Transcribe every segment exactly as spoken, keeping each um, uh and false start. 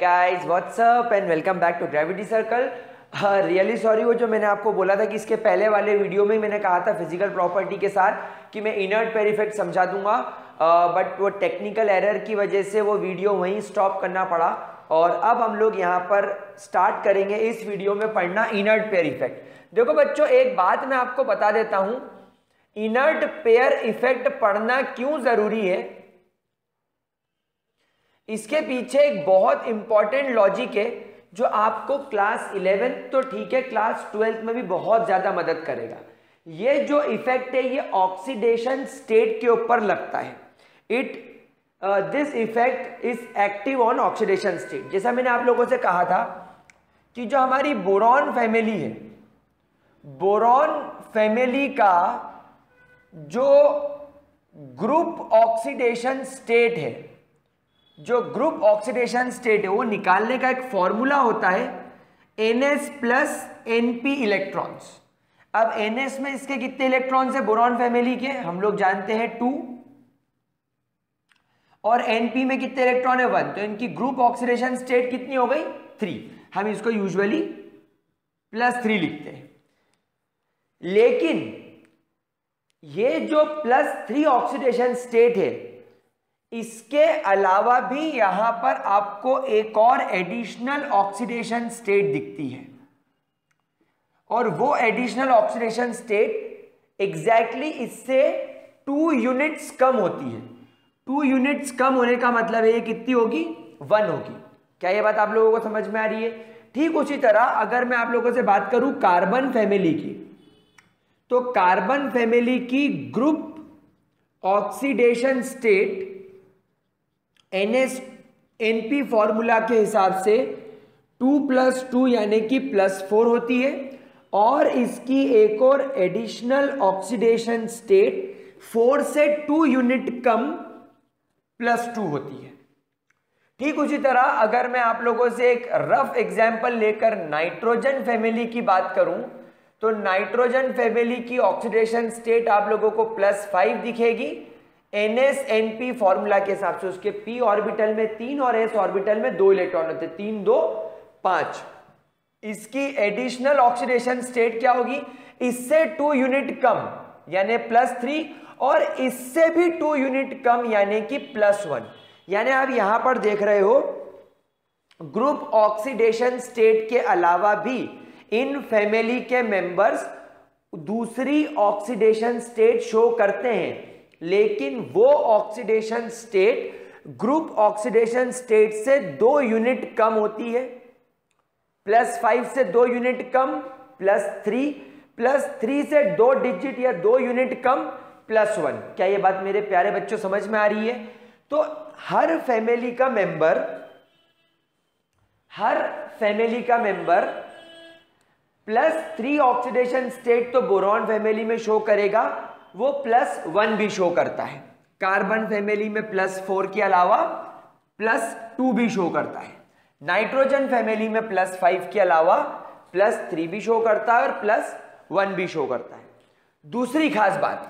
Guys what's up and welcome back to gravity circle. Really sorry, वो जो मैंने आपको बोला था कि इसके पहले वाले वीडियो में मैंने कहा था फिजिकल प्रॉपर्टी के साथ कि मैं इनर्ट पेरिफेक्ट समझा दूंगा, बट uh, वो टेक्निकल एरर की वजह से वो वीडियो वहीं स्टॉप करना पड़ा। और अब हम लोग यहाँ पर स्टार्ट करेंगे इस वीडियो में पढ़ना इनर्ट पेयर इफेक्ट। देखो बच्चों, एक बात मैं आपको बता देता हूँ, इनर्ट पेयर इफेक्ट पढ़ना क्यों जरूरी है, इसके पीछे एक बहुत इंपॉर्टेंट लॉजिक है जो आपको क्लास इलेवेंथ तो ठीक है, क्लास ट्वेल्थ में भी बहुत ज़्यादा मदद करेगा। ये जो इफेक्ट है ये ऑक्सीडेशन स्टेट के ऊपर लगता है। It this effect is active on oxidation state. जैसा मैंने आप लोगों से कहा था कि जो हमारी बोरॉन फैमिली है, बोरॉन फैमिली का जो ग्रुप ऑक्सीडेशन स्टेट है, जो ग्रुप ऑक्सीडेशन स्टेट है वो निकालने का एक फॉर्मूला होता है N S plus N P electrons. अब एन एस में इसके कितने इलेक्ट्रॉन्स है बोरॉन फैमिली के, हम लोग जानते हैं टू, और एन पी में कितने इलेक्ट्रॉन है वन, तो इनकी ग्रुप ऑक्सीडेशन स्टेट कितनी हो गई थ्री। हम इसको यूजुअली प्लस थ्री लिखते हैं, लेकिन ये जो प्लस थ्री ऑक्सीडेशन स्टेट है इसके अलावा भी यहां पर आपको एक और एडिशनल ऑक्सीडेशन स्टेट दिखती है, और वो एडिशनल ऑक्सीडेशन स्टेट एग्जैक्टली इससे टू यूनिट्स कम होती है। टू यूनिट्स कम होने का मतलब है ये कितनी होगी, वन होगी। क्या ये बात आप लोगों को समझ में आ रही है? ठीक उसी तरह अगर मैं आप लोगों से बात करूं कार्बन फैमिली की, तो कार्बन फैमिली की group oxidation state N S N P formula के हिसाब से टू प्लस टू यानी कि प्लस फोर होती है, और इसकी एक और एडिशनल ऑक्सीडेशन स्टेट फोर से टू यूनिट कम प्लस टू होती है। ठीक उसी तरह अगर मैं आप लोगों से एक रफ एग्जाम्पल लेकर नाइट्रोजन फैमिली की बात करूं, तो नाइट्रोजन फैमिली की ऑक्सीडेशन स्टेट आप लोगों को प्लस फाइव दिखेगी N S N P formula के हिसाब से। उसके p ऑर्बिटल में तीन और s ऑर्बिटल में दो इलेक्ट्रॉन होते हैं, तीन दो पांच। इसकी एडिशनल ऑक्सीडेशन स्टेट क्या होगी, इससे टू यूनिट कम यानी प्लस थ्री, और इससे भी टू यूनिट कम यानी कि प्लस वन। यानी आप यहां पर देख रहे हो ग्रुप ऑक्सीडेशन स्टेट के अलावा भी इन फैमिली के मेंबर्स दूसरी ऑक्सीडेशन स्टेट शो करते हैं, लेकिन वो oxidation state group oxidation state से दो यूनिट कम होती है, प्लस फाइव से दो यूनिट कम प्लस थ्री, प्लस थ्री से दो डिजिट या दो यूनिट कम प्लस वन। क्या ये बात मेरे प्यारे बच्चों समझ में आ रही है? तो हर फैमिली का मेंबर, हर फैमिली का member plus three oxidation state तो बोरॉन फैमिली में शो करेगा, वो प्लस वन भी शो करता है। कार्बन फैमिली में प्लस फोर के अलावा प्लस टू भी शो करता है, नाइट्रोजन फैमिली में प्लस फाइव के अलावा प्लस थ्री भी शो करता है और प्लस वन भी शो करता है। दूसरी खास बात,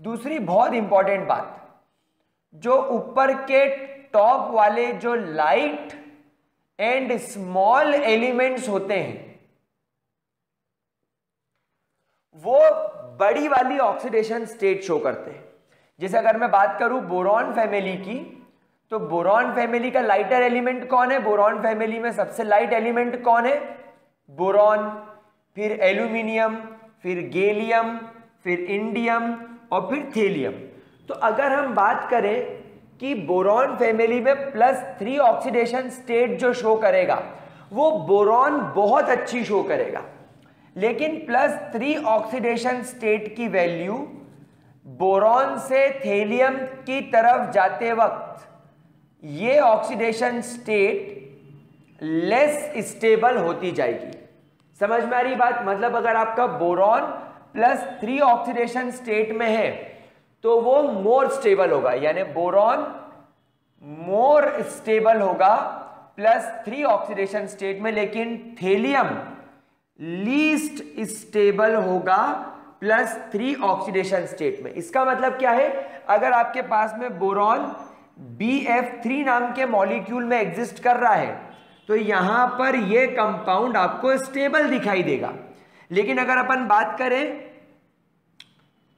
दूसरी बहुत इंपॉर्टेंट बात, जो ऊपर के टॉप वाले जो लाइट एंड स्मॉल एलिमेंट्स होते हैं वो बड़ी वाली ऑक्सीडेशन स्टेट शो करते हैं। जैसे अगर मैं बात करूं बोरॉन फैमिली की, तो बोरॉन फैमिली का लाइटर एलिमेंट कौन है, बोरॉन फैमिली में सबसे लाइट एलिमेंट कौन है, बोरॉन, फिर एल्यूमिनियम, फिर गैलियम, फिर इंडियम और फिर थैलियम। तो अगर हम बात करें कि बोरॉन फैमिली में प्लस थ्री ऑक्सीडेशन स्टेट जो शो करेगा वो बोरॉन बहुत अच्छी शो करेगा, लेकिन प्लस थ्री ऑक्सीडेशन स्टेट की वैल्यू बोरॉन से थैलियम की तरफ जाते वक्त ये ऑक्सीडेशन स्टेट लेस स्टेबल होती जाएगी। समझ में आ रही बात? मतलब अगर आपका boron plus three oxidation state में है तो वो मोर स्टेबल होगा, यानी बोरॉन मोर स्टेबल होगा प्लस थ्री ऑक्सीडेशन स्टेट में, लेकिन थैलियम लीस्ट स्टेबल होगा प्लस थ्री ऑक्सीडेशन स्टेट में। इसका मतलब क्या है, अगर आपके पास में बोरॉन बी एफ थ्री नाम के मॉलिक्यूल में एग्जिस्ट कर रहा है तो यहां पर यह कंपाउंड आपको स्टेबल दिखाई देगा। लेकिन अगर अपन बात करें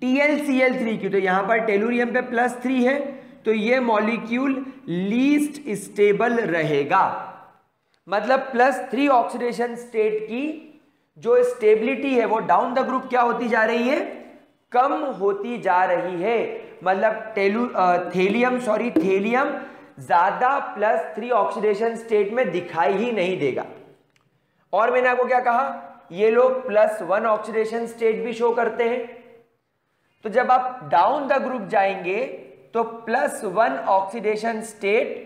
T L C L three की, तो यहां पर टेलुरियम पे प्लस थ्री है, तो यह मॉलिक्यूल लीस्ट स्टेबल रहेगा। मतलब प्लस थ्री ऑक्सीडेशन स्टेट की जो स्टेबिलिटी है वो डाउन द ग्रुप क्या होती जा रही है, कम होती जा रही है। मतलब टेलू थेलियम सॉरी थेलियम ज्यादा प्लस थ्री ऑक्सीडेशन स्टेट में दिखाई ही नहीं देगा। और मैंने आपको क्या कहा, ये लोग प्लस वन ऑक्सीडेशन स्टेट भी शो करते हैं। तो जब आप डाउन द ग्रुप जाएंगे तो प्लस वन ऑक्सीडेशन स्टेट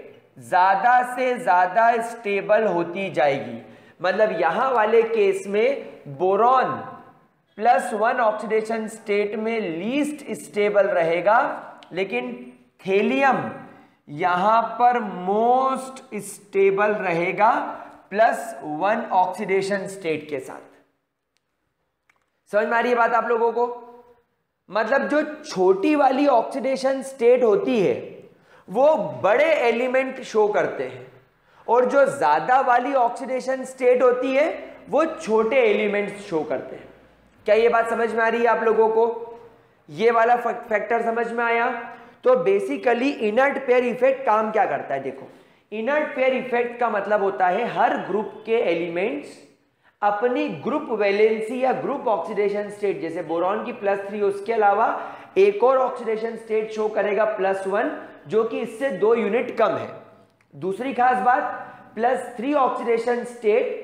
ज्यादा से ज्यादा स्टेबल होती जाएगी। मतलब यहां वाले केस में boron plus one oxidation state में लीस्ट स्टेबल रहेगा, लेकिन थेलियम यहां पर मोस्ट स्टेबल रहेगा प्लस वन ऑक्सीडेशन स्टेट के साथ। समझ में आ रही है बात आप लोगों को? मतलब जो छोटी वाली ऑक्सीडेशन स्टेट होती है वो बड़े एलिमेंट शो करते हैं, और जो ज्यादा वाली ऑक्सीडेशन स्टेट होती है वो छोटे एलिमेंट्स शो करते हैं। क्या ये बात समझ में आ रही है आप लोगों को? ये वाला फैक्टर समझ में आया? तो बेसिकली इनर्ट पेयर इफेक्ट काम क्या करता है, देखो इनर्ट पेयर इफेक्ट का मतलब होता है हर ग्रुप के एलिमेंट्स अपनी ग्रुप वैलेंसी या ग्रुप ऑक्सीडेशन स्टेट, जैसे बोरॉन की प्लस थ्री, उसके अलावा एक और ऑक्सीडेशन स्टेट शो करेगा प्लस वन, जो कि इससे दो यूनिट कम है। दूसरी खास बात, plus three oxidation state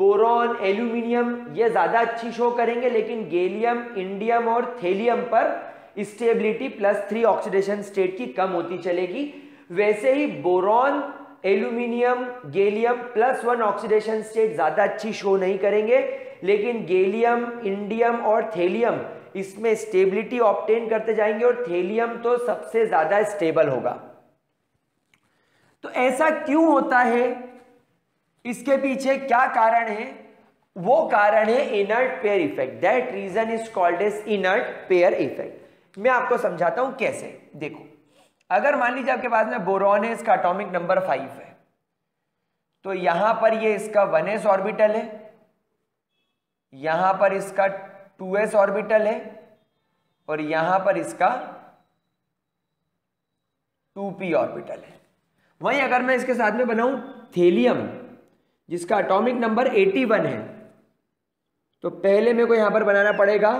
boron, aluminium ये ज़्यादा अच्छी शो करेंगे, लेकिन गैलियम, इंडियम और थेलियम पर stability plus three oxidation state की कम होती चलेगी। वैसे ही boron, aluminium, gallium plus one oxidation state ज़्यादा अच्छी शो नहीं करेंगे, लेकिन गैलियम, इंडियम और थेलियम इसमें स्टेबिलिटी ऑब्टेन करते जाएंगे, और थेलियम तो सबसे ज़्यादा स्टेबल होगा। तो ऐसा क्यों होता है, इसके पीछे क्या कारण है? वो कारण है inert pair effect. That reason is called as inert pair effect. मैं आपको समझाता हूं कैसे। देखो, अगर मान लीजिए आपके पास में बोरॉन है, इसका एटॉमिक नंबर फाइव है, तो यहां पर ये इसका वन एस ऑर्बिटल है, यहां पर इसका टू एस ऑर्बिटल है, और यहां पर इसका टू पी ऑर्बिटल है। वहीं अगर मैं इसके साथ में बनाऊं थेलियम, जिसका एटॉमिक नंबर इक्यासी है, तो पहले मेरे को यहां पर बनाना पड़ेगा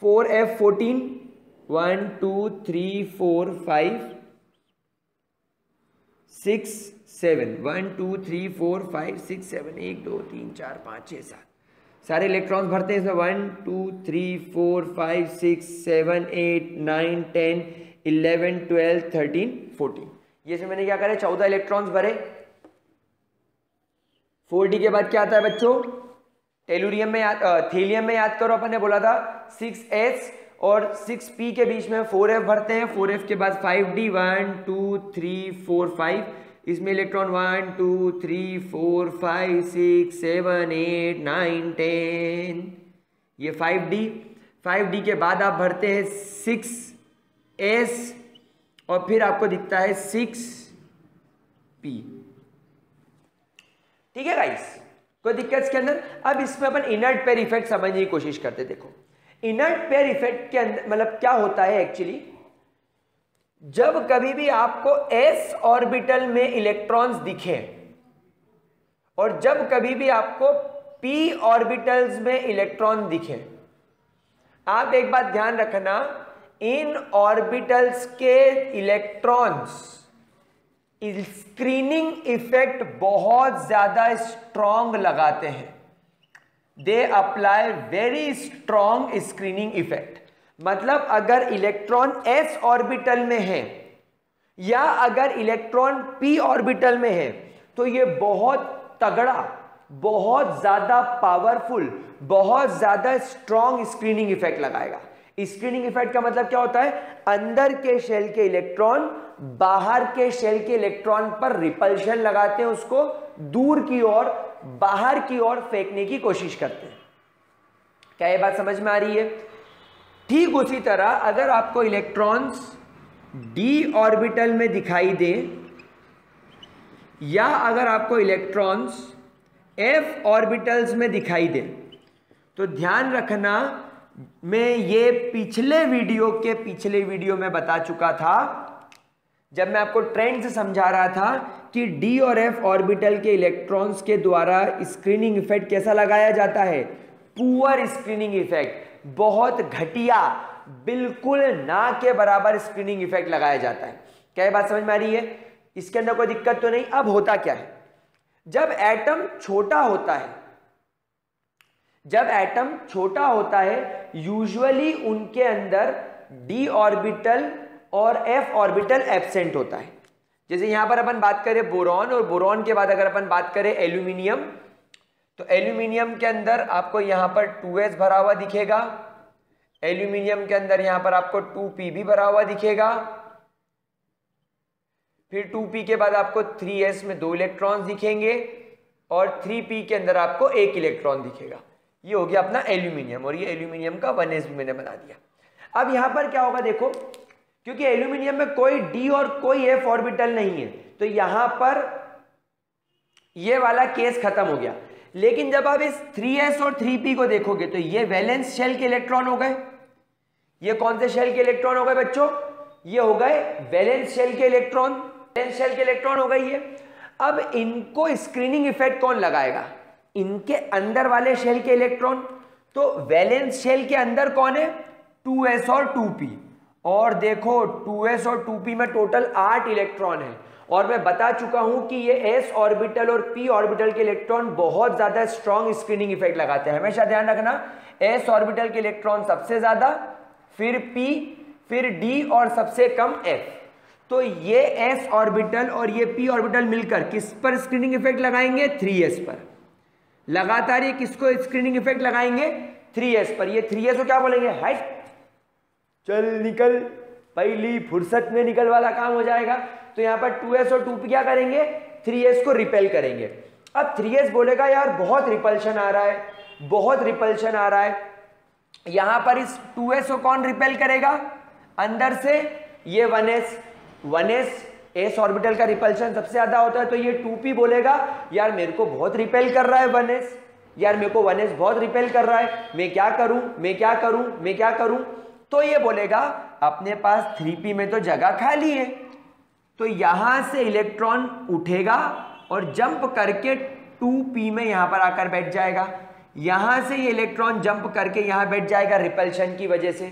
four F fourteen, one two three four five six seven, one two three four five six seven, एक दो तीन चार पाँच छः सात, सारे इलेक्ट्रॉन्स भरते हैं इसमें, one two three four five six seven eight nine ten eleven twelve thirteen fourteen, ये इसमें मैंने क्या करे, चौदह इलेक्ट्रॉन्स भरे। फोर डी के बाद क्या आता है बच्चों, टेलुरियम में याद, थेलियम में याद करो, अपन ने बोला था सिक्स एस और सिक्स पी के बीच में फोर एफ भरते हैं, फोर एफ के बाद five D, one two three four five, इसमें electron one two three four five six seven eight nine ten, ये फाइव डी, फाइव डी के बाद आप भरते हैं सिक्स एस, और फिर आपको दिखता है सिक्स पी। ठीक है गाइस, कोई दिक्कत इसके अंदर? अब इसमें अपन इनर्ट पेयर इफेक्ट समझने की कोशिश करते। देखो इनर्ट पेयर इफेक्ट के अंदर मतलब क्या होता है एक्चुअली, जब कभी भी आपको s ऑर्बिटल में इलेक्ट्रॉन्स दिखे, और जब कभी भी आपको p ऑर्बिटल्स में इलेक्ट्रॉन दिखे, आप एक बात ध्यान रखना, इन ऑर्बिटल्स के इलेक्ट्रॉन्स स्क्रीनिंग इफेक्ट बहुत ज्यादा स्ट्रॉन्ग लगाते हैं। They apply very strong screening effect. मतलब अगर इलेक्ट्रॉन s ऑर्बिटल में है या अगर इलेक्ट्रॉन p ऑर्बिटल में है, तो ये बहुत तगड़ा, बहुत ज्यादा पावरफुल, बहुत ज्यादा स्ट्रॉन्ग स्क्रीनिंग इफेक्ट लगाएगा। स्क्रीनिंग इफेक्ट का मतलब क्या होता है, अंदर के शेल के इलेक्ट्रॉन बाहर के शेल के इलेक्ट्रॉन पर रिपल्शन लगाते हैं, उसको दूर की ओर, बाहर की ओर फेंकने की कोशिश करते हैं। क्या ये बात समझ में आ रही है? ठीक उसी तरह अगर आपको इलेक्ट्रॉन्स d ऑर्बिटल में दिखाई दे, या अगर आपको इलेक्ट्रॉन्स एफ ऑर्बिटल्स में दिखाई दे तो ध्यान रखना, मैं ये पिछले वीडियो के पिछले वीडियो में बता चुका था जब मैं आपको ट्रेंड से समझा रहा था कि डी और एफ ऑर्बिटल के इलेक्ट्रॉन्स के द्वारा स्क्रीनिंग इफेक्ट कैसा लगाया जाता है। पुअर स्क्रीनिंग इफेक्ट, बहुत घटिया, बिल्कुल ना के बराबर स्क्रीनिंग इफेक्ट लगाया जाता है। क्या ये बात समझ में आ रही है? इसके अंदर कोई दिक्कत तो नहीं। अब होता क्या है, जब एटम छोटा होता है जब एटम छोटा होता है यूजुअली उनके अंदर डी ऑर्बिटल और एफ ऑर्बिटल एब्सेंट होता है। जैसे यहां पर अपन बात करें बोरॉन, और बोरॉन के बाद अगर अपन बात करें एल्यूमिनियम, तो एल्यूमिनियम के अंदर आपको यहां पर टू एस भरा हुआ दिखेगा, एल्यूमिनियम के अंदर यहां पर आपको टू पी बी भरा हुआ दिखेगा, फिर टू पी के बाद आपको थ्री एस में दो इलेक्ट्रॉन्स दिखेंगे और थ्री पी के अंदर आपको एक इलेक्ट्रॉन दिखेगा। ये हो गया अपना एल्यूमिनियम, और ये एल्यूमिनियम का वन एस भी मैंने बना दिया। अब यहां पर क्या होगा देखो, क्योंकि एल्यूमिनियम में कोई डी और कोई एफ ऑर्बिटल नहीं है तो यहां पर ये वाला केस खत्म हो गया। लेकिन जब आप इस थ्री एस और थ्री पी को देखोगे तो ये वैलेंस शेल के इलेक्ट्रॉन हो गए। ये कौन से शेल के इलेक्ट्रॉन हो गए बच्चों? ये हो गए वैलेंस शेल के इलेक्ट्रॉन, वैलेंस शेल के इलेक्ट्रॉन हो गए ये। अब इनको स्क्रीनिंग इफेक्ट कौन लगाएगा? इनके अंदर वाले शेल के इलेक्ट्रॉन। तो वैलेंस शेल के अंदर कौन है? टू एस और टू पी। और देखो टू एस और टू पी में टोटल आठ इलेक्ट्रॉन है, और मैं बता चुका हूं कि ये s ऑर्बिटल और p ऑर्बिटल के इलेक्ट्रॉन बहुत ज्यादा स्ट्रॉन्ग स्क्रीनिंग इफेक्ट लगाते हैं। हमेशा ध्यान रखना, s ऑर्बिटल के इलेक्ट्रॉन सबसे ज्यादा, फिर p, फिर d और सबसे कम f। तो ये s ऑर्बिटल और ये p ऑर्बिटल मिलकर किस पर स्क्रीनिंग इफेक्ट लगाएंगे? थ्री एस पर। लगातार ये किसको स्क्रीनिंग इफेक्ट लगाएंगे? थ्री एस पर। ये थ्री एस को क्या बोलेंगे? हट चल निकल, पहली फुर्सत में निकल वाला काम हो जाएगा। तो यहाँ पर टू एस और टू पी क्या करेंगे? थ्री एस को रिपेल करेंगे। अब थ्री एस बोलेगा यार बहुत रिपल्शन आ रहा है, बहुत रिपल्शन आ रहा है। यहाँ पर इस टू एस को कौन रिपेल करेगा? अंदर से ये one S, one S s orbital का रिपल्शन सबसे ज्यादा होता है। तो ये टू पी बोलेगा यार मेरे को बहुत रिपेल कर रहा है वन एस, यार मेरे को वन एस बहुत रिपेल कर रहा है, मैं क्या करूँ मैं क्या करूँ मैं क्या करूँ? तो ये बोलेगा अपने पास थ्री पी में तो जगह खाली है। तो यहां से इलेक्ट्रॉन उठेगा और जंप करके टू पी में यहां पर आकर बैठ जाएगा। यहां से ये इलेक्ट्रॉन जंप करके यहां बैठ जाएगा रिपल्शन की वजह से।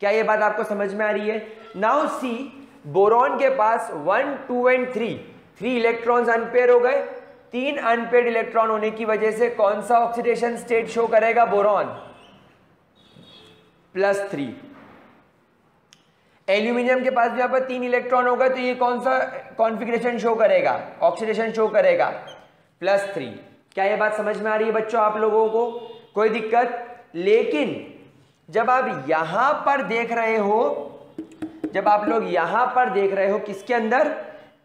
क्या ये बात आपको समझ में आ रही है? नाउ सी, बोरॉन के पास one two and three three electrons unpaired हो गए। तीन अनपेयर इलेक्ट्रॉन होने की वजह से कौन सा ऑक्सीडेशन स्टेट शो करेगा बोरॉन? Plus three. एल्यूमिनियम के पास भी यहाँ पर तीन इलेक्ट्रॉन होगा तो ये कौन सा कॉन्फिगरेशन शो करेगा? ऑक्सीडेशन शो करेगा प्लस थ्री। क्या ये बात समझ में आ रही है बच्चों आप लोगों को? कोई दिक्कत? लेकिन जब आप यहाँ पर देख रहे हो जब आप लोग यहाँ पर देख रहे हो किसके अंदर?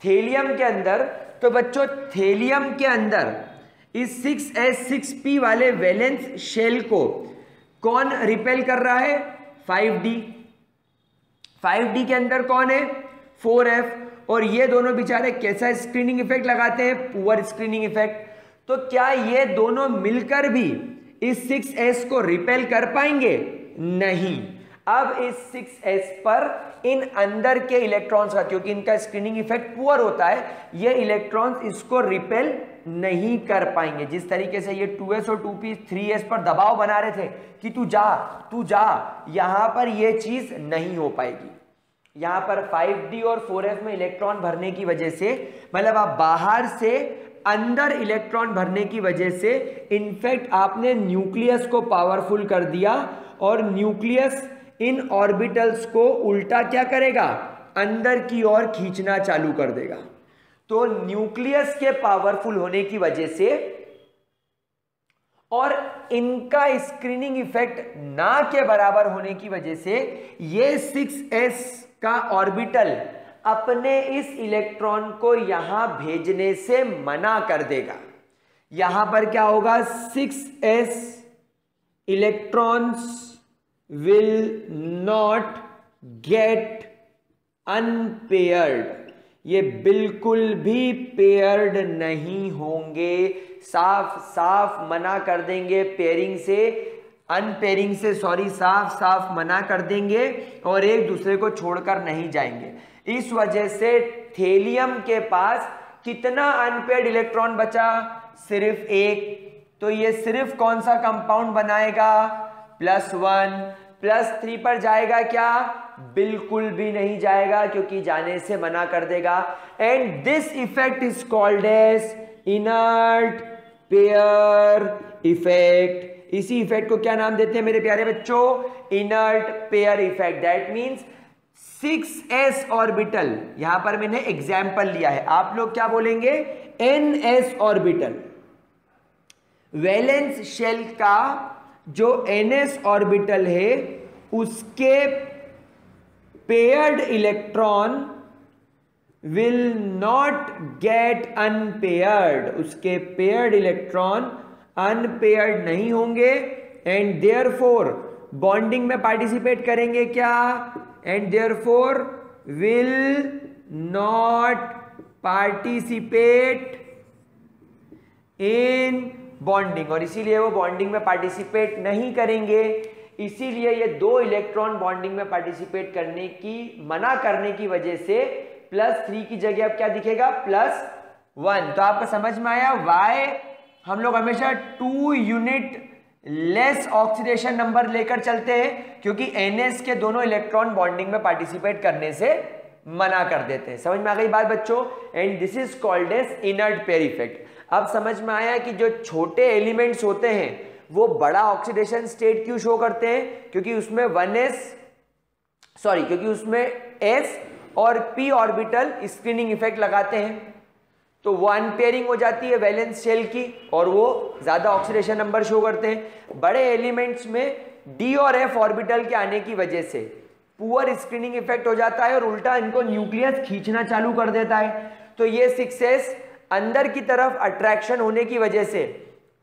थेलियम के अंदर। तो बच्चों थेलियम के अंदर इस सिक्स एस सिक्स पी वाले वैलेंस शेल को कौन रिपेल कर रहा है? Five D. फाइव डी के अंदर कौन है? Four F. और ये दोनों बेचारे कैसा स्क्रीनिंग इफेक्ट लगाते हैं? Poor screening effect. तो क्या ये दोनों मिलकर भी इस सिक्स एस को रिपेल कर पाएंगे? नहीं। अब इस सिक्स एस पर इन अंदर के इलेक्ट्रॉन्स का, क्योंकि इनका स्क्रीनिंग इफेक्ट पुअर होता है, ये इलेक्ट्रॉन्स इसको रिपेल नहीं कर पाएंगे। जिस तरीके से ये टू एस और टू पी थ्री एस पर दबाव बना रहे थे कि तू जा तू जा, यहां पर ये चीज नहीं हो पाएगी। यहां पर फाइव डी और फोर एफ में इलेक्ट्रॉन भरने की वजह से, मतलब आप बाहर से अंदर इलेक्ट्रॉन भरने की वजह से इनफैक्ट आपने न्यूक्लियस को पावरफुल कर दिया, और न्यूक्लियस इन ऑर्बिटल्स को उल्टा क्या करेगा? अंदर की ओर खींचना चालू कर देगा। तो न्यूक्लियस के पावरफुल होने की वजह से और इनका स्क्रीनिंग इफेक्ट ना के बराबर होने की वजह से ये सिक्स एस का ऑर्बिटल अपने इस इलेक्ट्रॉन को यहां भेजने से मना कर देगा। यहां पर क्या होगा? Six S electrons will not get unpaired. ये बिल्कुल भी पेयर्ड नहीं होंगे, साफ साफ मना कर देंगे पेयरिंग से, अनपेयरिंग से सॉरी साफ साफ मना कर देंगे और एक दूसरे को छोड़कर नहीं जाएंगे। इस वजह से थैलियम के पास कितना अनपेयर्ड इलेक्ट्रॉन बचा? सिर्फ एक। तो ये सिर्फ कौन सा कंपाउंड बनाएगा? Plus one. प्लस थ्री पर जाएगा क्या? बिल्कुल भी नहीं जाएगा क्योंकि जाने से मना कर देगा। And this effect is called as inert pair effect. इसी इफेक्ट को क्या नाम देते हैं मेरे प्यारे बच्चों? Inert pair effect. That means six S orbital, यहां पर मैंने एग्जाम्पल लिया है, आप लोग क्या बोलेंगे? N S orbital. Valence shell का जो एन एस ऑर्बिटल है उसके paired electron will not get unpaired, उसके पेयर्ड इलेक्ट्रॉन अनपेयर्ड नहीं होंगे। एंड देयरफॉर बॉन्डिंग में पार्टिसिपेट करेंगे क्या? And therefore will not participate in bonding, और इसीलिए वो बॉन्डिंग में पार्टिसिपेट नहीं करेंगे। इसीलिए ये दो इलेक्ट्रॉन बॉन्डिंग में पार्टिसिपेट करने की मना करने की वजह से प्लस थ्री की जगह अब क्या दिखेगा? Plus one. तो आपको समझ में आया वाई हम लोग हमेशा two unit less oxidation number लेकर चलते हैं, क्योंकि एन एस के दोनों इलेक्ट्रॉन बॉन्डिंग में पार्टिसिपेट करने से मना कर देते हैं। समझ में आ गई बात बच्चों? And this is called as inert pair effect. अब समझ में आया कि जो छोटे एलिमेंट्स होते हैं वो बड़ा ऑक्सीडेशन स्टेट क्यों शो करते हैं? क्योंकि उसमें वन एस सॉरी क्योंकि उसमें एस और पी ऑर्बिटल स्क्रीनिंग इफेक्ट लगाते हैं, तो वो अनपेयरिंग हो जाती है वैलेंस शेल की और वो ज़्यादा ऑक्सीडेशन नंबर शो करते हैं। बड़े एलिमेंट्स में डी और एफ ऑर्बिटल के आने की वजह से पुअर स्क्रीनिंग इफेक्ट हो जाता है और उल्टा इनको न्यूक्लियस खींचना चालू कर देता है। तो ये सिक्स एस अंदर की तरफ अट्रैक्शन होने की वजह से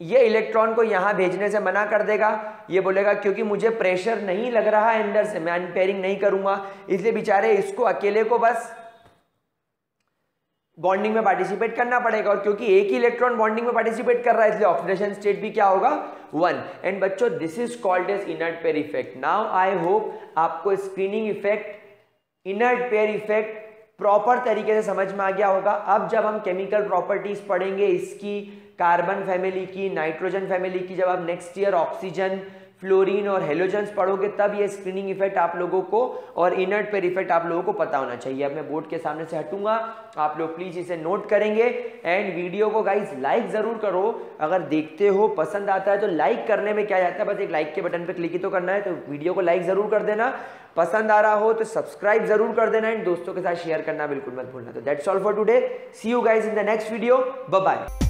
ये इलेक्ट्रॉन को यहाँ भेजने से मना कर देगा। ये बोलेगा क्योंकि मुझे प्रेशर नहीं लग रहा है अंदर से, मैं अनपेयरिंग नहीं करूंगा, इसलिए बेचारे इसको अकेले को बस बॉन्डिंग में पार्टिसिपेट करना पड़ेगा। और क्योंकि एक ही इलेक्ट्रॉन बॉन्डिंग में पार्टिसिपेट कर रहा है इसलिए ऑक्सीडेशन स्टेट भी क्या होगा? वन। एंड बच्चों this is called as inert pair effect. Now I hope आपको screening effect, inert pair effect proper तरीके से समझ में आ गया होगा। अब जब हम केमिकल प्रॉपर्टीज पढ़ेंगे इसकी, कार्बन फैमिली की, नाइट्रोजन फैमिली की, जब आप नेक्स्ट ईयर ऑक्सीजन, फ्लोरीन और हेलोजन्स पढ़ोगे तब ये स्क्रीनिंग इफेक्ट आप लोगों को और इनर्ट पेयर इफेक्ट आप लोगों को पता होना चाहिए। अब मैं बोर्ड के सामने से हटूंगा, आप लोग प्लीज इसे नोट करेंगे। एंड वीडियो को गाइज लाइक जरूर करो, अगर देखते हो पसंद आता है तो लाइक करने में क्या जाता है, बस एक लाइक के बटन पर क्लिक ही तो करना है, तो वीडियो को लाइक जरूर कर देना, पसंद आ रहा हो तो सब्सक्राइब जरूर कर देना एंड दोस्तों के साथ शेयर करना बिल्कुल मत भूलना। तो that's all for today, see you guys in the next video, bye bye.